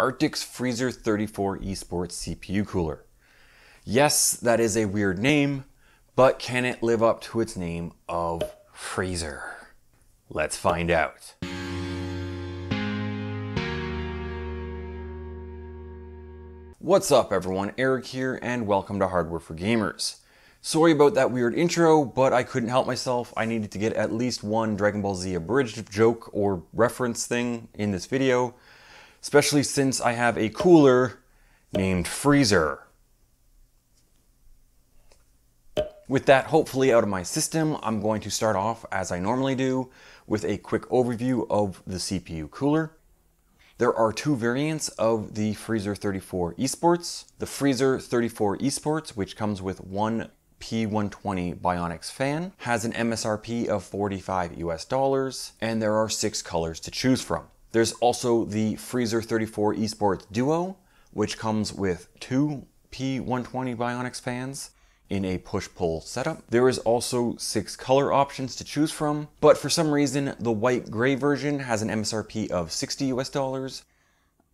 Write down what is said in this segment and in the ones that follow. Arctic's Freezer 34 eSports CPU cooler. Yes, that is a weird name, but can it live up to its name of Freezer? Let's find out. What's up everyone, Eric here, and welcome to Hardware for Gamers. Sorry about that weird intro, but I couldn't help myself. I needed to get at least one Dragon Ball Z Abridged joke or reference thing in this video, especially since I have a cooler named Freezer. With that hopefully out of my system, I'm going to start off, as I normally do, with a quick overview of the CPU cooler. There are two variants of the Freezer 34 eSports. The Freezer 34 eSports, which comes with one P120 Bionix fan, has an MSRP of $45 US, and there are 6 colors to choose from. There's also the Freezer 34 eSports Duo, which comes with two P120 Bionix fans in a push-pull setup. There is also 6 color options to choose from, but for some reason, the white-gray version has an MSRP of $60 US,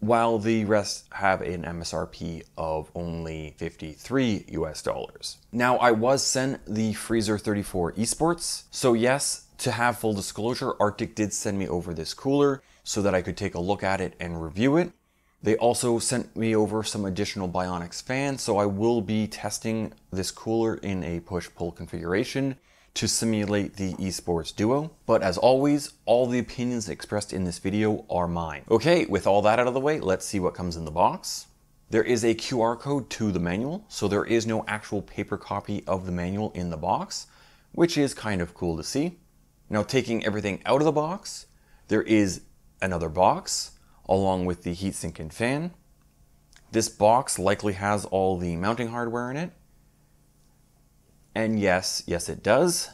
while the rest have an MSRP of only $53 US. Now, I was sent the Freezer 34 eSports, so yes, to have full disclosure, Arctic did send me over this cooler so that I could take a look at it and review it. They also sent me over some additional Bionix fans, so I will be testing this cooler in a push-pull configuration to simulate the eSports Duo. But as always, all the opinions expressed in this video are mine. Okay, with all that out of the way, let's see what comes in the box. There is a QR code to the manual, so there is no actual paper copy of the manual in the box, which is kind of cool to see. Now, taking everything out of the box, there is another box, along with the heatsink and fan. This box likely has all the mounting hardware in it. And yes it does.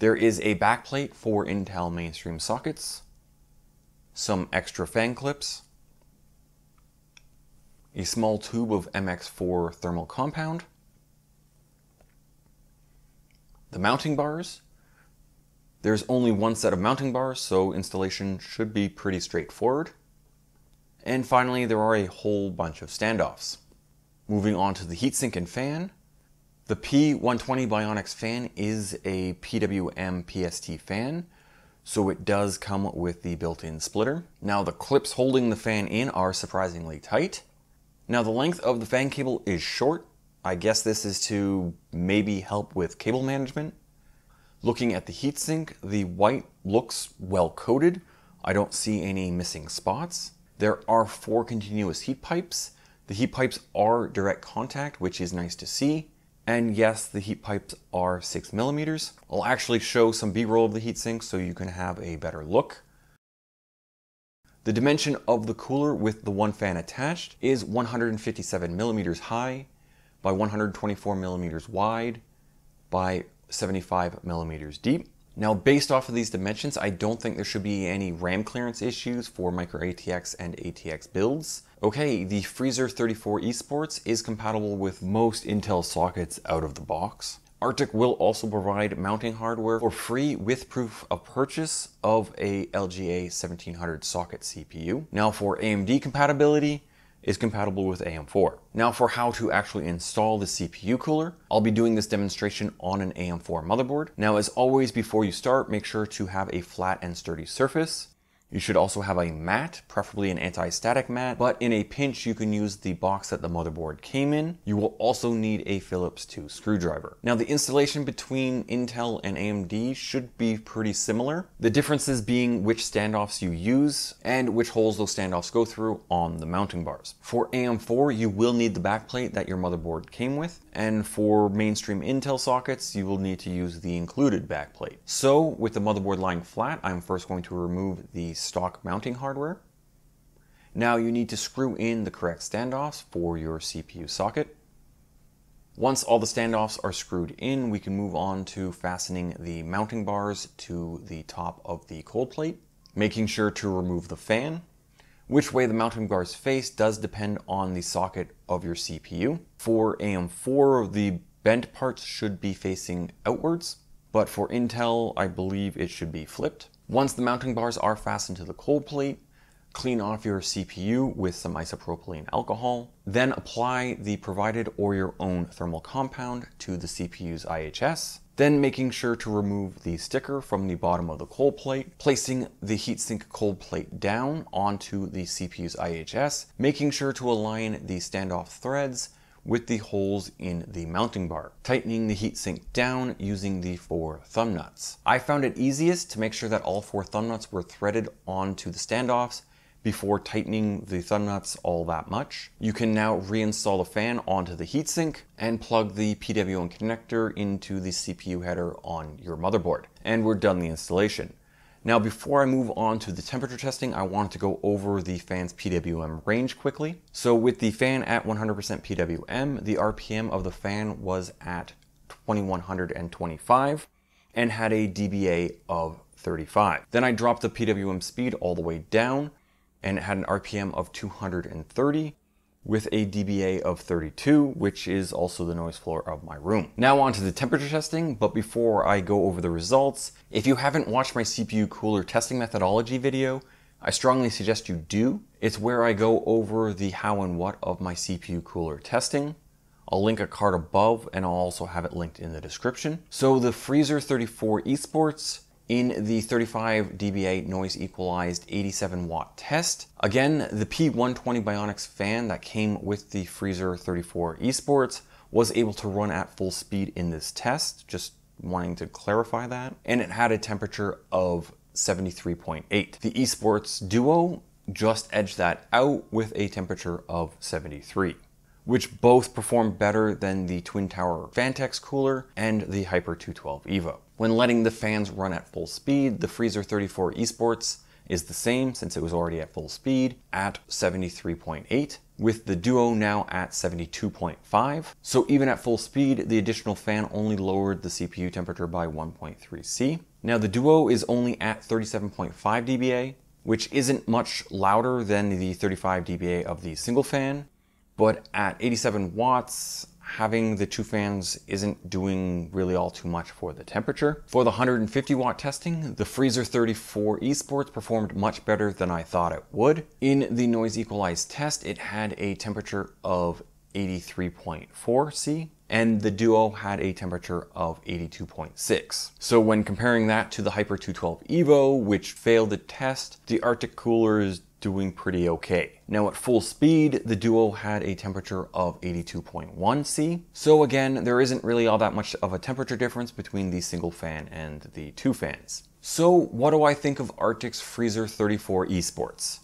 There is a backplate for Intel mainstream sockets, some extra fan clips, a small tube of MX4 thermal compound, the mounting bars. There's only one set of mounting bars, so installation should be pretty straightforward. And finally, there are a whole bunch of standoffs. Moving on to the heatsink and fan. The P120 Bionix fan is a PWM PST fan, so it does come with the built-in splitter. Now, the clips holding the fan in are surprisingly tight. Now, the length of the fan cable is short. I guess this is to maybe help with cable management. Looking at the heatsink, the white looks well coated. I don't see any missing spots. There are 4 continuous heat pipes. The heat pipes are direct contact, which is nice to see. And yes, the heat pipes are 6 millimeters. I'll actually show some B-roll of the heatsink so you can have a better look. The dimension of the cooler with the one fan attached is 157 millimeters high by 124 millimeters wide by 75 millimeters deep. Now, based off of these dimensions, I don't think there should be any RAM clearance issues for micro ATX and ATX builds. Okay, the Freezer 34 eSports is compatible with most Intel sockets out of the box. Arctic will also provide mounting hardware for free with proof of purchase of a LGA 1700 socket CPU. Now, for AMD compatibility, is compatible with AM4. Now, for how to actually install the CPU cooler, I'll be doing this demonstration on an AM4 motherboard. Now, as always, before you start, make sure to have a flat and sturdy surface. You should also have a mat, preferably an anti-static mat, but in a pinch, you can use the box that the motherboard came in. You will also need a Phillips 2 screwdriver. Now, the installation between Intel and AMD should be pretty similar. The differences being which standoffs you use and which holes those standoffs go through on the mounting bars. For AM4, you will need the backplate that your motherboard came with. And for mainstream Intel sockets, you will need to use the included backplate. So with the motherboard lying flat, I'm first going to remove the stock mounting hardware. Now you need to screw in the correct standoffs for your CPU socket. Once all the standoffs are screwed in, we can move on to fastening the mounting bars to the top of the cold plate, making sure to remove the fan. Which way the mounting bars face does depend on the socket of your CPU. For AM4, the bent parts should be facing outwards, but for Intel, I believe it should be flipped. Once the mounting bars are fastened to the cold plate, clean off your CPU with some isopropylene alcohol, then apply the provided or your own thermal compound to the CPU's IHS, then making sure to remove the sticker from the bottom of the cold plate, placing the heatsink cold plate down onto the CPU's IHS, making sure to align the standoff threads with the holes in the mounting bar, tightening the heatsink down using the 4 thumb nuts. I found it easiest to make sure that all 4 thumb nuts were threaded onto the standoffs before tightening the thumb nuts all that much. You can now reinstall the fan onto the heatsink and plug the PWM connector into the CPU header on your motherboard. And we're done the installation. Now, before I move on to the temperature testing, I wanted to go over the fan's PWM range quickly. So with the fan at 100% PWM, the RPM of the fan was at 2125 and had a dBA of 35. Then I dropped the PWM speed all the way down and it had an RPM of 230 with a dBA of 32, which is also the noise floor of my room. Now on to the temperature testing, but before I go over the results, if you haven't watched my CPU cooler testing methodology video, I strongly suggest you do. It's where I go over the how and what of my CPU cooler testing. I'll link a card above and I'll also have it linked in the description. So the Freezer 34 eSports in the 35 dBA noise equalized 87 watt test. Again, the P120 Bionix fan that came with the Freezer 34 eSports was able to run at full speed in this test, just wanting to clarify that. And it had a temperature of 73.8. The eSports Duo just edged that out with a temperature of 73, which both performed better than the Twin Tower Phanteks cooler and the Hyper 212 Evo. When letting the fans run at full speed, the Freezer 34 eSports is the same since it was already at full speed at 73.8, with the Duo now at 72.5. So even at full speed, the additional fan only lowered the CPU temperature by 1.3°C. Now the Duo is only at 37.5 dBA, which isn't much louder than the 35 dBA of the single fan, but at 87 watts, having the two fans isn't doing really all too much for the temperature. For the 150 watt testing, the Freezer 34 eSports performed much better than I thought it would. In the noise equalized test, it had a temperature of 83.4°C and the Duo had a temperature of 82.6. So when comparing that to the Hyper 212 Evo, which failed the test, the Arctic cooler is doing pretty okay. Now at full speed, the Duo had a temperature of 82.1°C. So again, there isn't really all that much of a temperature difference between the single fan and the two fans. So what do I think of Arctic's Freezer 34 eSports?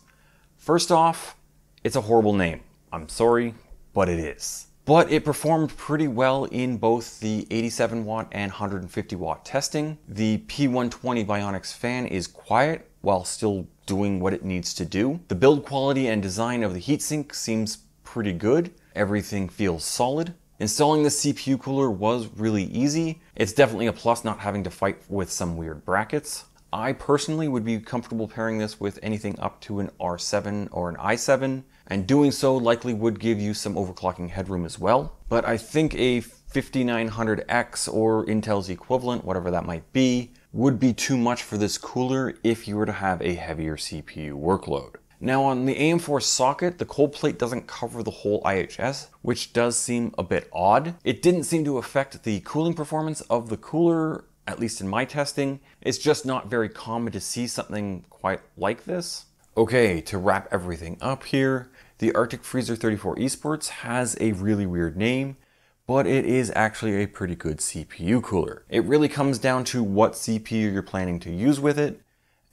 First off, it's a horrible name. I'm sorry, but it is. But it performed pretty well in both the 87 watt and 150 watt testing. The P120 Bionix fan is quiet while still doing what it needs to do. The build quality and design of the heatsink seems pretty good. Everything feels solid. Installing the CPU cooler was really easy. It's definitely a plus not having to fight with some weird brackets. I personally would be comfortable pairing this with anything up to an R7 or an i7, and doing so likely would give you some overclocking headroom as well. But I think a 5900X or Intel's equivalent, whatever that might be, would be too much for this cooler if you were to have a heavier CPU workload. Now on the AM4 socket, the cold plate doesn't cover the whole IHS, which does seem a bit odd. It didn't seem to affect the cooling performance of the cooler, at least in my testing. It's just not very common to see something quite like this. Okay, to wrap everything up here, the Arctic Freezer 34 eSports has a really weird name, but it is actually a pretty good CPU cooler. It really comes down to what CPU you're planning to use with it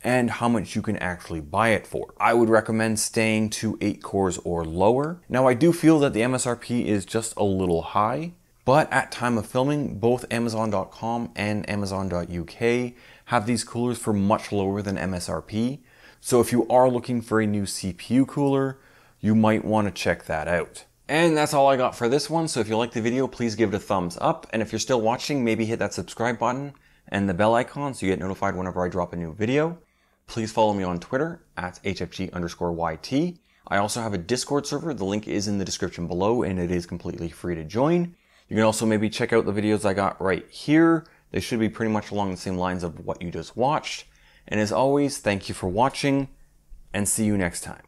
and how much you can actually buy it for. I would recommend staying to 8 cores or lower. Now I do feel that the MSRP is just a little high, but at time of filming, both Amazon.com and Amazon.uk have these coolers for much lower than MSRP. So if you are looking for a new CPU cooler, you might want to check that out. And that's all I got for this one, so if you liked the video, please give it a thumbs up, and if you're still watching, maybe hit that subscribe button and the bell icon so you get notified whenever I drop a new video. Please follow me on Twitter at HFG_YT. I also have a Discord server, the link is in the description below, and it is completely free to join. You can also maybe check out the videos I got right here. They should be pretty much along the same lines of what you just watched. And as always, thank you for watching, and see you next time.